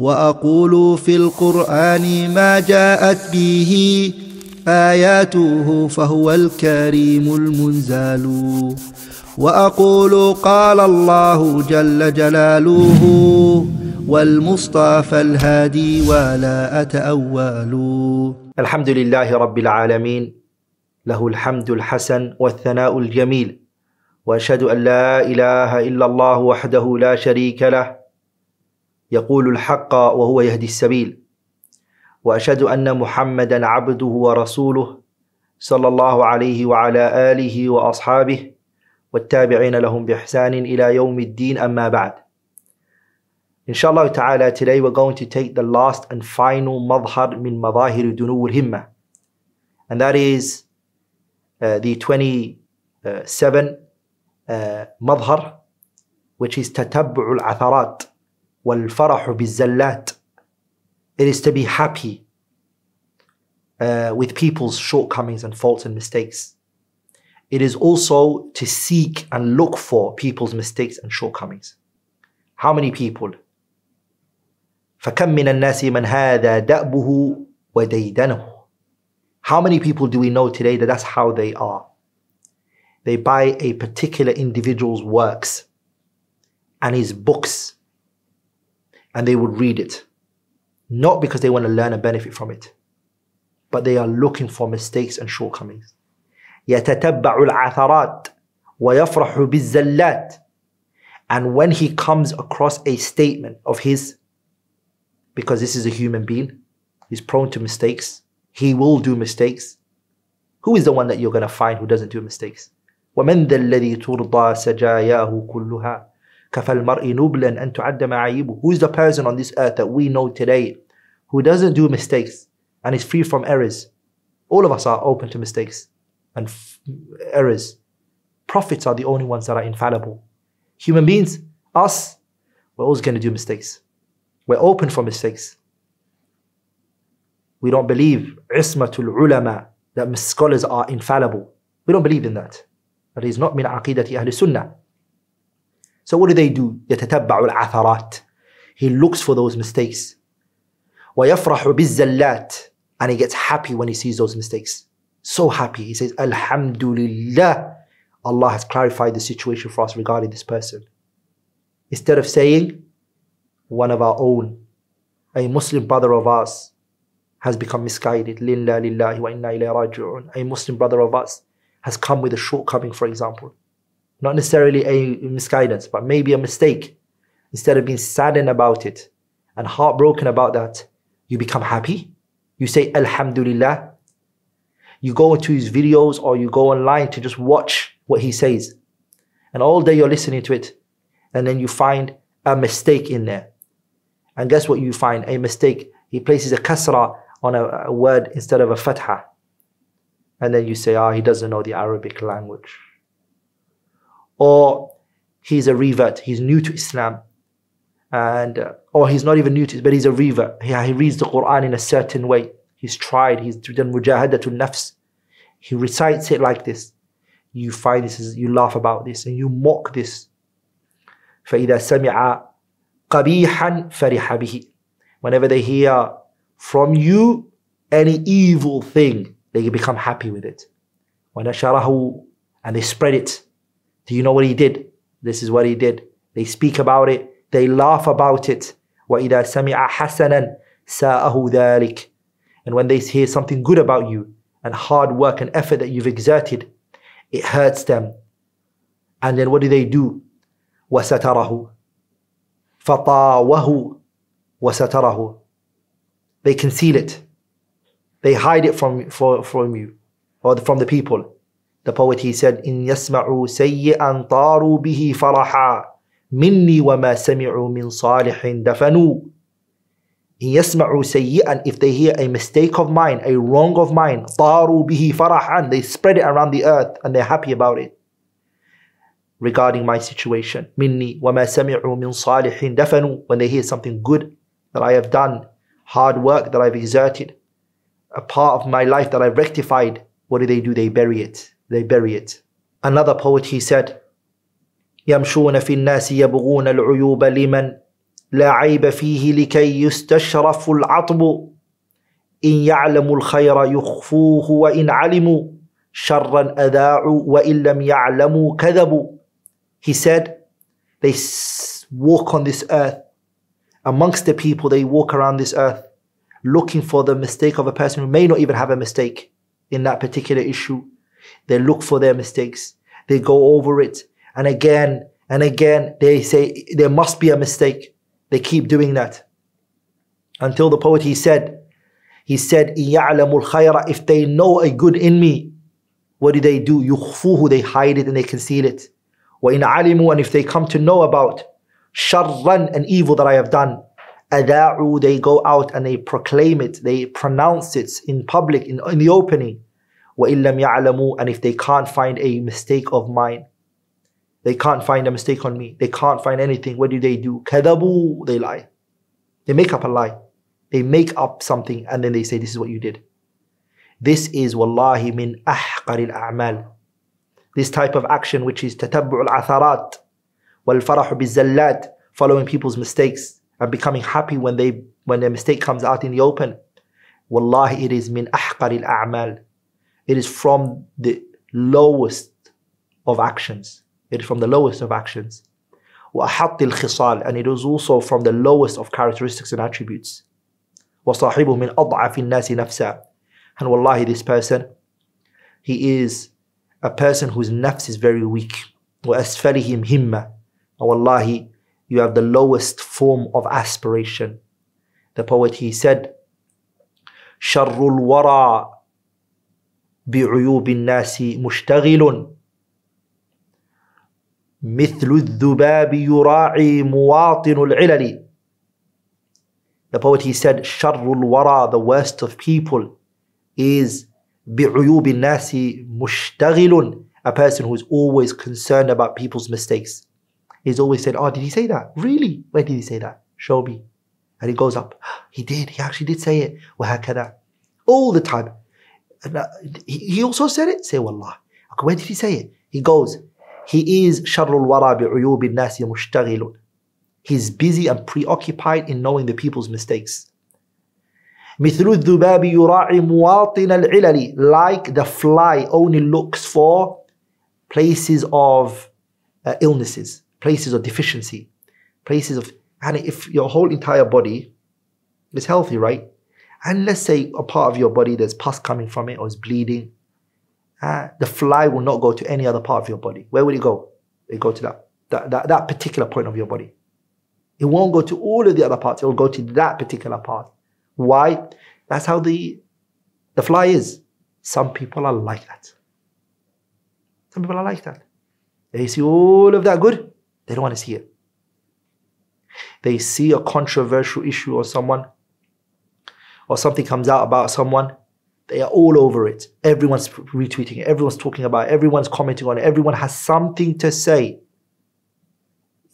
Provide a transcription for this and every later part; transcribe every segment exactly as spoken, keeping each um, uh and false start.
وأقول في القرآن ما جاءت به آياته فهو الكريم المنزال وأقول قال الله جل جلاله والمصطفى الهادي ولا أتأول. الحمد لله رب العالمين له الحمد الحسن والثناء الجميل وأشهد أن لا إله إلا الله وحده لا شريك له يقول الحق وهو يهدي السبيل وأشهد أن محمدا عبده ورسوله صلى الله عليه وعلى آله وأصحابه والتابعين لهم بإحسان إلى يوم الدين أما بعد. Inshallah ta'ala, today we're going to take the last and final madhar min madahir dunuwul himma, and that is uh, the twenty-seven uh, madhar, which is tatabbu'ul atharat wal farahu bizallat. It is to be happy uh, with people's shortcomings and faults and mistakes. It is also to seek and look for people's mistakes and shortcomings. How many people? فَكَمْ مِنَ النَّاسِ مَنْ هَذَا دَأْبُهُ وَدَيْدَنُهُ. How many people do we know today that that's how they are? They buy a particular individual's works and his books, and they would read it, not because they want to learn and benefit from it, but they are looking for mistakes and shortcomings. يَتَتَبَّعُ الْعَثَرَاتِ وَيَفْرَحُ بِالزَّلَّاتِ. And when he comes across a statement of his, because this is a human being, he's prone to mistakes, he will do mistakes. Who is the one that you're going to find who doesn't do mistakes? وَمَنْ ذَا الَّذِي تُرْضَى سَجَايَاهُ كُلُّهَا كَفَى الْمَرْءِ نُبْلًا أَنْ تُعَدَّ مَعَايِبُهُ. Who is the person on this earth that we know today who doesn't do mistakes and is free from errors? All of us are open to mistakes and errors. Prophets are the only ones that are infallible. Human beings, us, we're always going to do mistakes. We're open for mistakes. We don't believe ismatul ulama, that scholars are infallible. We don't believe in that. That is not min aqidati ahli sunnah. So what do they do? يَتَتَبَّعُ الْعَثَرَاتِ. He looks for those mistakes. وَيَفْرَحُ بِالزَّلَّاتِ. And he gets happy when he sees those mistakes. So happy. He says, Alhamdulillah. Allah has clarified the situation for us regarding this person. Instead of saying, one of our own, a Muslim brother of ours has become misguided. Linna lillahi wa inna ilayhi raji'un. A Muslim brother of us has come with a shortcoming, for example. Not necessarily a misguidance, but maybe a mistake. Instead of being saddened about it and heartbroken about that, you become happy. You say, Alhamdulillah. You go into his videos or you go online to just watch what he says, and all day you're listening to it, and then you find a mistake in there, and guess what you find? A mistake. He places a kasra on a, a word instead of a fatha, and then you say, ah, he doesn't know the Arabic language, or he's a revert, he's new to Islam, and uh, or he's not even new to, but he's a revert. Yeah, he reads the Quran in a certain way. He's tried. He's done mujahadatul nafs. He recites it like this. You find this, is, you laugh about this, and you mock this. فَإِذَا سَمِعَ قَبِيحًا فَرِحَ بِهِ. Whenever they hear from you any evil thing, they become happy with it. وَنَشَرَهُ. And they spread it. Do you know what he did? This is what he did. They speak about it. They laugh about it. وَإِذَا سَمِعَ حَسَنًا سَاءَهُ ذَلِكَ. And when they hear something good about you and hard work and effort that you've exerted, it hurts them. And then what do they do? وَسَتَرَهُ فَطَاوَهُ وَسَتَرَهُ. They conceal it. They hide it from, for, from you, or from the people. The poet, he said, إِن يَسْمَعُوا سَيِّئًا طَارُوا بِهِ فَرَحًا مِنِّي وَمَا سَمِعُوا مِن صَالِحٍ دَفَنُوا. إِن يَسْمَعُوا سَيِّئًا. If they hear a mistake of mine, a wrong of mine, طَارُوا بِهِ فَرَحًا. They spread it around the earth and they're happy about it. Regarding my situation, مِنِّي وَمَا سَمِعُوا مِن صَالِحٍ دَفَنُوا. When they hear something good that I have done, hard work that I've exerted, a part of my life that I've rectified, what do they do? They bury it. They bury it. Another poet, he said, يَمْشُونَ فِي النَّاسِ يَبْغُونَ الْعُيُوبَ لِمَنْ لا عيب فيه لكي يستشرف العطب إن يعلموا الخير يخفوه وإن علموا شرا أذاعوا وإن لم يعلموا كذبوا. He said, they walk on this earth. Amongst the people, they walk around this earth looking for the mistake of a person who may not even have a mistake in that particular issue. They look for their mistakes. They go over it. And again and again, they say, there must be a mistake. They keep doing that. Until the poet, he said, he said, يَعْلَمُ الْخَيْرَ, if they know a good in me, what do they do? يُخْفُوهُ, they hide it and they conceal it. وَإِنْ عَلِمُوا, and if they come to know about شَرًّا, an evil that I have done, أَذَاعُوا, they go out and they proclaim it, they pronounce it in public, in, in the opening. وَإِنْ لَمْ يَعْلَمُوا, and if they can't find a mistake of mine, they can't find a mistake on me, they can't find anything, what do they do? كَذَبُوا, they lie. They make up a lie. They make up something and then they say, this is what you did. This is, wallahi, min ahqaril a'mal. This type of action, which is tatabbu'ul atharat wal-farahu bil-zallat, following people's mistakes and becoming happy when they when their mistake comes out in the open. Wallahi, it is min ahqaril a'mal. It is from the lowest of actions. It is from the lowest of actions. Wa ahattil khisal, and it is also from the lowest of characteristics and attributes. وَصَاحِبُهُ مِنْ أَضْعَفِ النَّاسِ نَفْسًا, and wallahi, this person, he is a person whose nafs is very weak. وَأَسْفَلِهِمْ هِمَّةً, and wallahi, you have the lowest form of aspiration. The poet, he said, شَرُّ الْوَرَى بِعُيُوبِ النَّاسِ مُشْتَغِلٌ مِثْلُ الذُّبَابِ يُرَاعِي مُوَاطِنُ الْعِلَلِ. The poet, he said, Sharrul wara, the worst of people, is bi'uyubin nasi mushtaghilun, a person who is always concerned about people's mistakes. He's always said, oh, did he say that? Really? Where did he say that? Show me. And he goes up, he did, he actually did say it. Wahakada. All the time. And, uh, he also said it? Say, wallah. Okay, where did he say it? He goes, he is Sharrul wara bi'uyubin nasi mushtaghilun. He's busy and preoccupied in knowing the people's mistakes. Like the fly only looks for places of uh, illnesses, places of deficiency, places of... And if your whole entire body is healthy, right? And let's say a part of your body, there's pus coming from it or is bleeding. Uh, the fly will not go to any other part of your body. Where would it go? It would go to that, that, that, that particular point of your body. It won't go to all of the other parts. It will go to that particular part. Why? That's how the, the fly is. Some people are like that. Some people are like that. They see all of that good. They don't want to see it. They see a controversial issue or someone, or something comes out about someone. They are all over it. Everyone's retweeting it. Everyone's talking about it. Everyone's commenting on it. Everyone has something to say.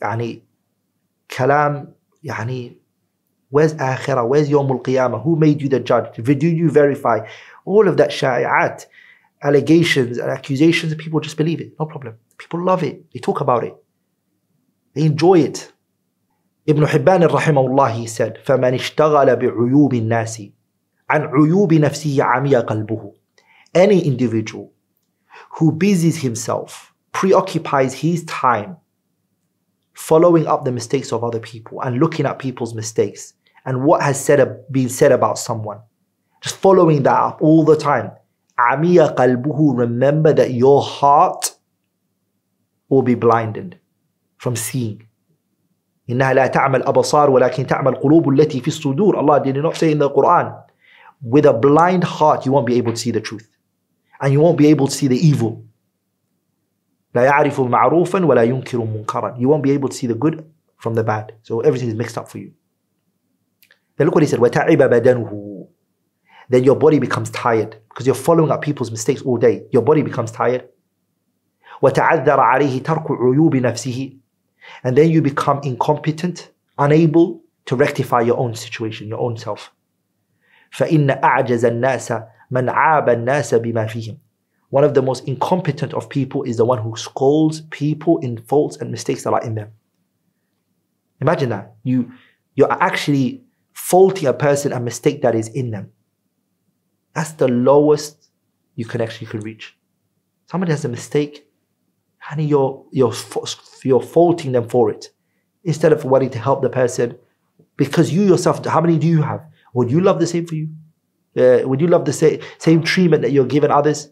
Yani, Kalam, yani, where's akhirah? Where's Yawm al-Qiyamah? Who made you the judge? Did you verify? All of that shai'at, allegations and accusations, people just believe it. No problem. People love it. They talk about it. They enjoy it. Ibn Hibban rahimahullah, he said, فَمَنِ اشْتَغَلَ بِعُيُوبِ النَّاسِ عَنْ عُيُوبِ نَفْسِهِ عَمِيَ قَلْبُهُ. Any individual who busies himself, preoccupies his time following up the mistakes of other people and looking at people's mistakes and what has said, been said about someone, just following that up all the time. عَمِيَ قَلْبُهُ, remember that your heart will be blinded from seeing. إِنَّهَا لَا تَعْمَى الْأَبْصَارُ وَلَكِنْ تَعْمَى الْقُلُوبُ الَّتِي فِي الصُّدُورِ. Allah did not say in the Quran, with a blind heart you won't be able to see the truth and you won't be able to see the evil. You won't be able to see the good from the bad. So everything is mixed up for you. Then look what he said. Then your body becomes tired. Because you're following up people's mistakes all day. Your body becomes tired. And then you become incompetent, unable to rectify your own situation, your own self. One of the most incompetent of people is the one who scolds people in faults and mistakes that are in them. Imagine that. You you're actually faulting a person a mistake that is in them. That's the lowest you can actually could reach. Somebody has a mistake, honey, you're, you're, you're faulting them for it. Instead of wanting to help the person, because you yourself, how many do you have? Would you love the same for you? Uh, would you love the same, same treatment that you're giving others?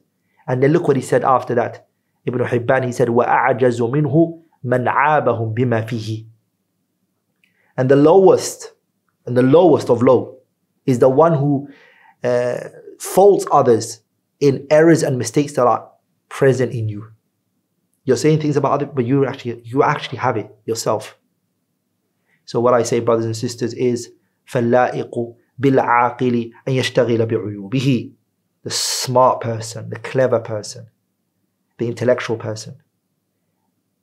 And then look what he said after that. Ibn Hibban, he said, وَأَعْجَزُ مِنْهُ مَنْ عَابَهُمْ بِمَا فِيهِ. And the lowest, and the lowest of low, is the one who uh, faults others in errors and mistakes that are present in you. You're saying things about others, but you actually, you actually have it yourself. So what I say, brothers and sisters, is فَاللَّائِقُ بِالْعَاقِلِ أَنْ يَشْتَغِلَ بِعُيُوبِهِ. The smart person, the clever person, the intellectual person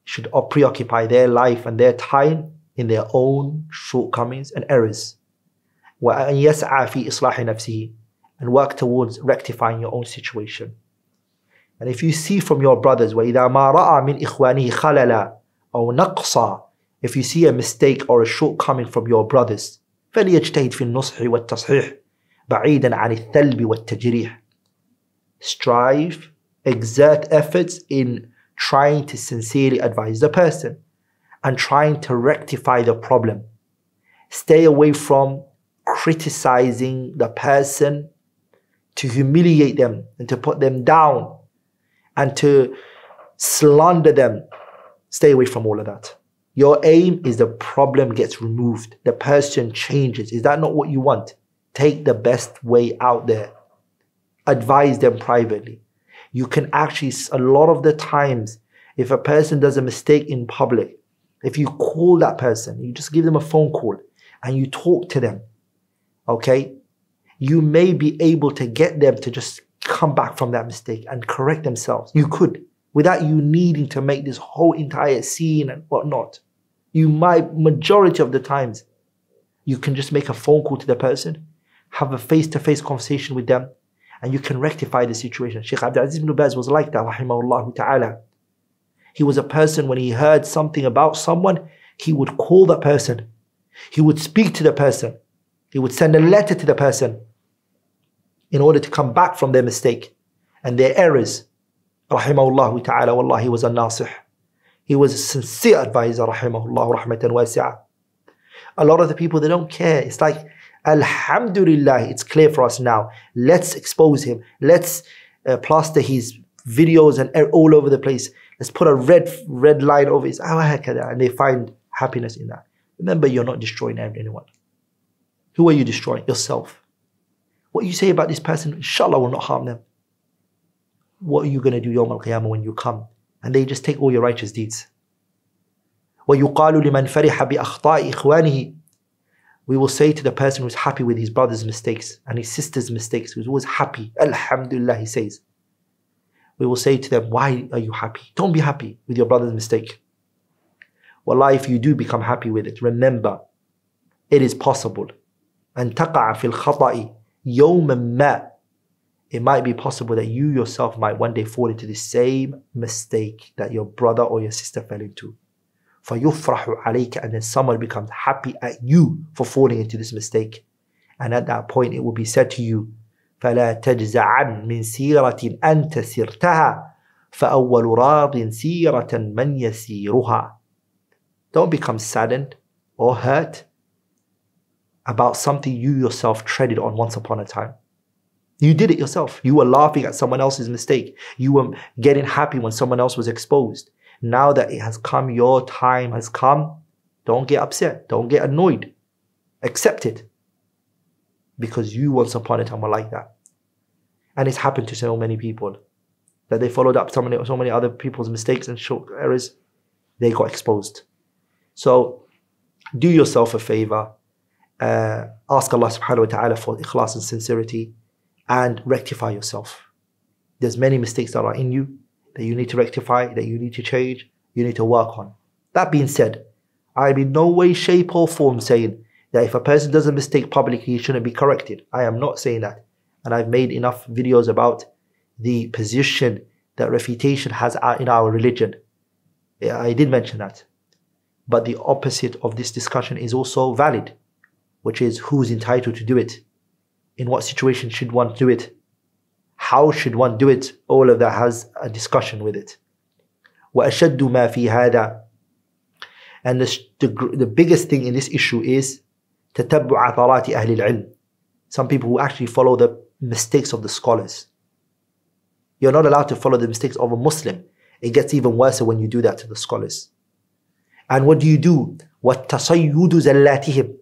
should preoccupy their life and their time in their own shortcomings and errors. وَأَنْ يَسْعَى فِي إِصْلَاحِ نَفْسِهِ. And work towards rectifying your own situation. And if you see from your brothers, وَإِذَا مَا رَأَى مِنْ إِخْوَانِهِ خَلَلًا أَوْ نَقْصًا. If you see a mistake or a shortcoming from your brothers, فَلْيَجْتَهِدْ فِي النُّصْحِ وَالتَّصْحِيحِ بَعِيدًا عَنِ الثَّلْبِ وَالتَّجْرِيحِ. Strive, exert efforts in trying to sincerely advise the person and trying to rectify the problem. Stay away from criticizing the person to humiliate them and to put them down and to slander them. Stay away from all of that. Your aim is the problem gets removed, the person changes. Is that not what you want? Take the best way out there. Advise them privately. You can actually, a lot of the times, if a person does a mistake in public, if you call that person, you just give them a phone call and you talk to them, okay? You may be able to get them to just come back from that mistake and correct themselves. You could, without you needing to make this whole entire scene and whatnot. You might, majority of the times, you can just make a phone call to the person, have a face-to-face conversation with them, and you can rectify the situation. Shaykh Abdul Aziz ibn Baz was like that, rahimahullah ta'ala. He was a person, when he heard something about someone, he would call that person. He would speak to the person. He would send a letter to the person in order to come back from their mistake and their errors. Rahimahullah ta'ala, wallah, he was a nasih. He was a sincere advisor, rahimahullah, rahmatan wasi'ah. A lot of the people, they don't care. It's like, alhamdulillah, it's clear for us now. Let's expose him. Let's uh, plaster his videos and er all over the place. Let's put a red red line over his, and they find happiness in that. Remember, you're not destroying anyone. Who are you destroying? Yourself. What you say about this person, inshallah, will not harm them. What are you going to do Yawm al-Qiyamah when you come? And they just take all your righteous deeds. وَيُقَالُ لِمَنْ فَرِحَ بِأَخْطَاءِ إِخْوَانِهِ. We will say to the person who's happy with his brother's mistakes and his sister's mistakes, who's always happy, alhamdulillah, he says. We will say to them, why are you happy? Don't be happy with your brother's mistake. Wallah, if you do become happy with it, remember, it is possible. أَن تَقَعَ فِي الْخَطَأِ يَوْمًا مَا. It might be possible that you yourself might one day fall into the same mistake that your brother or your sister fell into. فَيُفْرَحُ عَلَيْكَ. And then someone becomes happy at you for falling into this mistake. And at that point it will be said to you, فَلَا تَجْزَعَنْ مِنْ سِيرَةٍ أَنْتَ سِرْتَهَا فَأَوَّلُ رَاضٍ سِيرَةً مَنْ يَسِيرُهَا. Don't become saddened or hurt about something you yourself treaded on once upon a time. You did it yourself. You were laughing at someone else's mistake. You were getting happy when someone else was exposed. Now that it has come, your time has come, don't get upset. Don't get annoyed. Accept it. Because you once upon a time were like that. And it's happened to so many people that they followed up so many, so many other people's mistakes and short errors. They got exposed. So do yourself a favor. Uh, ask Allah subhanahu wa ta'ala for ikhlas and sincerity. And rectify yourself. There's many mistakes that are in you that you need to rectify, that you need to change, you need to work on. That being said, I'm in no way, shape or form saying that if a person does a mistake publicly, it shouldn't be corrected. I am not saying that. And I've made enough videos about the position that refutation has in our religion. I did mention that. But the opposite of this discussion is also valid. which is who's entitled to do it, in what situation should one do it, how should one do it, all of that has a discussion with it. وَأَشَدُّ مَا فِي هَذَا. And the, the, the biggest thing in this issue is تَتَبُّعَ ثَرَاتِ أَهْلِ الْعِلْمِ. Some people who actually follow the mistakes of the scholars. You're not allowed to follow the mistakes of a Muslim. It gets even worse when you do that to the scholars. And what do you do? وَالتَّصَيُّدُ زَلَّاتِهِمْ.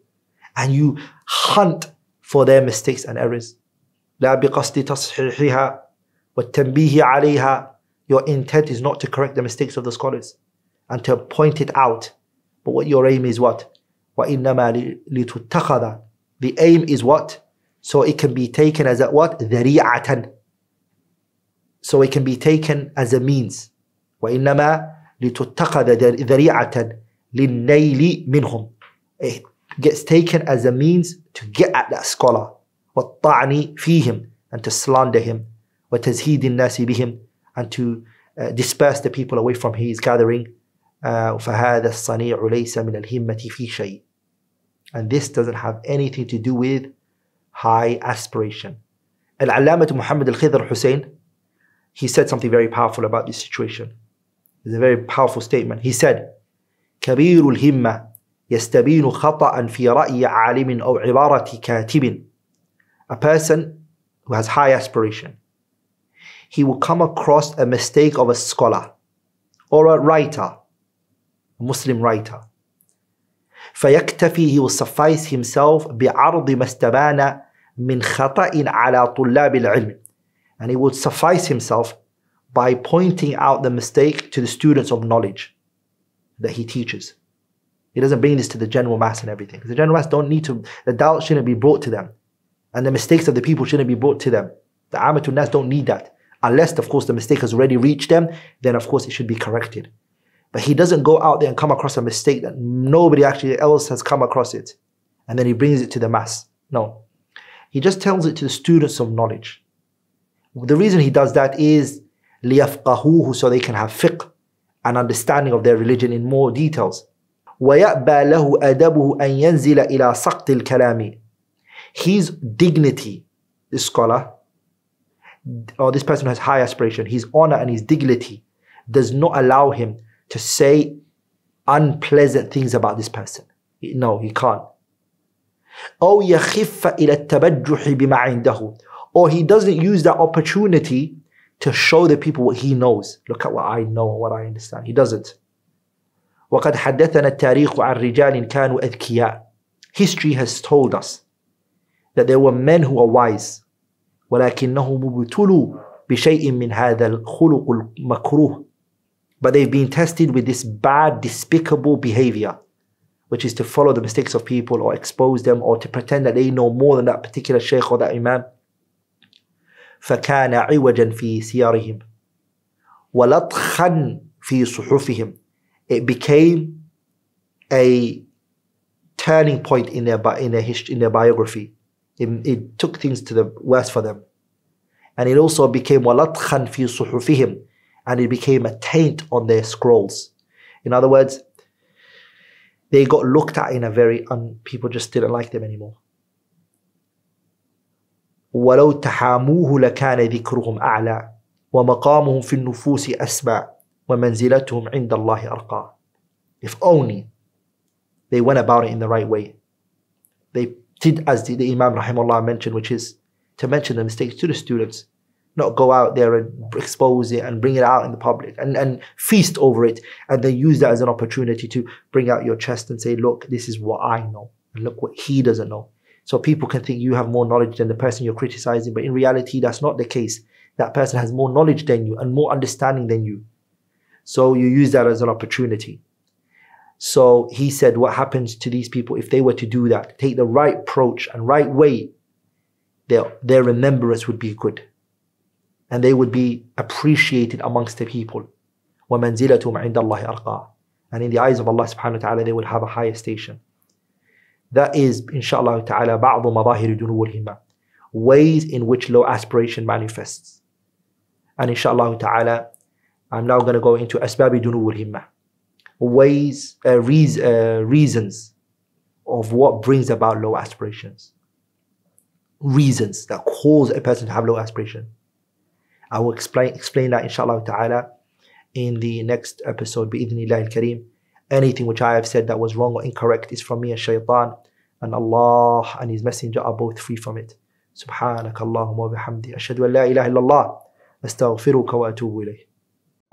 And you hunt for their mistakes and errors. لَا بِقَصْدِ تَصْحِيحِهَا وَالتَّنْبِيهِ عَلَيْهَا. Your intent is not to correct the mistakes of the scholars and to point it out. But what your aim is what? وَإِنَّمَا لِتُتَّخَذَ. The aim is what? So it can be taken as a what? ذَرِيعَةً. So it can be taken as a means. وَإِنَّمَا لِتُتَّخَذَ ذَرِيعَةً لِلنَّيْلِ مِنْهُمْ. It gets taken as a means to get at that scholar. وَالطَّعْنِ فِيهِمْ. And to slander him. وَتَزْهِيدِ النَّاسِ بِهِمْ. And to uh, disperse the people away from his gathering. Uh, فَهَذَا الصَّنِيعُ لَيْسَ مِنَ الْهِمَّةِ فِي شَيْءٍ. And this doesn't have anything to do with high aspiration. Al-Allamah Muhammad al-Khidr Hussein, he said something very powerful about this situation. It's a very powerful statement. He said, كَبِيرُ الْهِمَّةِ يَسْتَبِينُ خَطَأً فِي رَأْيِ عَالِمٍ أَوْ عِبَارَةِ كَاتِبٍ. A person who has high aspiration, he will come across a mistake of a scholar or a writer, a Muslim writer. فَيَكْتَفِي, he will suffice himself بِعَرْضِ مَسْتَبَانَ مِنْ خَطَئٍ عَلَى طُلَّابِ الْعِلْمِ. And he would suffice himself by pointing out the mistake to the students of knowledge that he teaches. He doesn't bring this to the general mass and everything. The general mass don't need to, the doubt shouldn't be brought to them. And the mistakes of the people shouldn't be brought to them. The Amatul Nas don't need that. Unless, of course, the mistake has already reached them, then of course it should be corrected. But he doesn't go out there and come across a mistake that nobody actually else has come across it, and then he brings it to the mass. No. He just tells it to the students of knowledge. The reason he does that is لِيَفْقَهُوهُ, so they can have fiqh, an understanding of their religion in more details. وَيَأْبَى لَهُ أَدَبُهُ أَنْ يَنْزِلَ إِلَى سَقْطِ الْكَلَامِ. His dignity, this scholar, or this person who has high aspiration, his honor and his dignity does not allow him to say unpleasant things about this person. No, he can't. أو يخف إلى التبجح بما عنده. Or he doesn't use that opportunity to show the people what he knows. Look at what I know, what I understand. He doesn't. وَقَدْ حَدَّثَنَا التَّارِيخُ عَنْ رِجَالٍ كَانُوا أَذْكِيَاءٍ. History has told us that there were men who are wise. وَلَكِنَّهُمْ مُبْتُلُوا بِشَيْءٍ مِّنْ هَذَا الْخُلُقُ الْمَكْرُوهِ. But they've been tested with this bad, despicable behavior, which is to follow the mistakes of people or expose them or to pretend that they know more than that particular sheikh or that imam. فَكَانَ عِوَجًا فِي سِيَارِهِمْ وَلَطْخًا فِي صُحُفِهِمْ. It became a turning point in their, in their, history, in their biography. It, it took things to the worst for them. And it also became وَلَطْخًا فِي صُحُفِهِمْ. And it became a taint on their scrolls. In other words, they got looked at in a very, and people just didn't like them anymore. وَلَوْ تَحَامُوهُ لَكَانَ ذِكْرُهُمْ أَعْلَى وَمَقَامُهُمْ فِي النُّفُوسِ أَسْمَى وَمَنْزِلَتُهُمْ عِنْدَ اللَّهِ أَرْقَى. If only they went about it in the right way. They did as the, the Imam Rahimullah mentioned, which is to mention the mistakes to the students, not go out there and expose it and bring it out in the public and, and feast over it and then use that as an opportunity to bring out your chest and say, look, this is what I know and look what he doesn't know. So people can think you have more knowledge than the person you're criticizing, but in reality, that's not the case. That person has more knowledge than you and more understanding than you. So you use that as an opportunity. So he said, what happens to these people if they were to do that, take the right approach and right way, their, their remembrance would be good. And they would be appreciated amongst the people. وَمَنْزِلَتُهُمْ عِنْدَ اللَّهِ أَرْقَى. And in the eyes of Allah subhanahu wa ta'ala, they will have a higher station. That is, inshaAllah ta'ala, بَعْضُ مَظَاهِرِ دُنُوِ الْهِمَّةِ, ways in which low aspiration manifests. And inshaAllah ta'ala, I'm now going to go into أسباب دُنُوِ الْهِمَّةِ, ways, uh, reasons, of what brings about low aspirations. Reasons that cause a person to have low aspiration. I will explain explain that inshallah ta'ala in the next episode. Bi-idhnillah al-kareem. Anything which I have said that was wrong or incorrect is from me and shaitan, and Allah and His Messenger are both free from it. Subhanakallahumma wa bihamdi. Ashhadu an la ilaha illallah. Astaghfiruka wa atubu ilayh.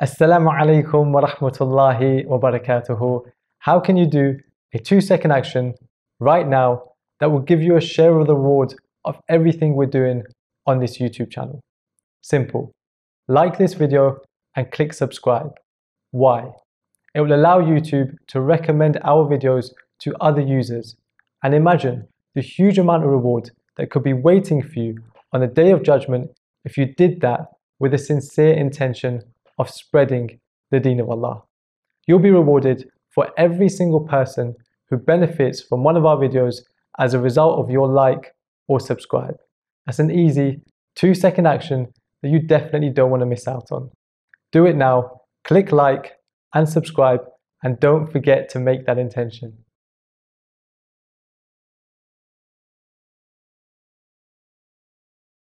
Assalamu alaikum wa rahmatullahi wa barakatuhu. How can you do a two second action right now that will give you a share of the reward of everything we're doing on this YouTube channel? Simple. Like this video and click subscribe. Why? It will allow YouTube to recommend our videos to other users. And imagine the huge amount of reward that could be waiting for you on the Day of Judgment if you did that with a sincere intention of spreading the Deen of Allah. You'll be rewarded for every single person who benefits from one of our videos as a result of your like or subscribe. That's an easy two second action that you definitely don't want to miss out on. Do it now, click like and subscribe, and don't forget to make that intention.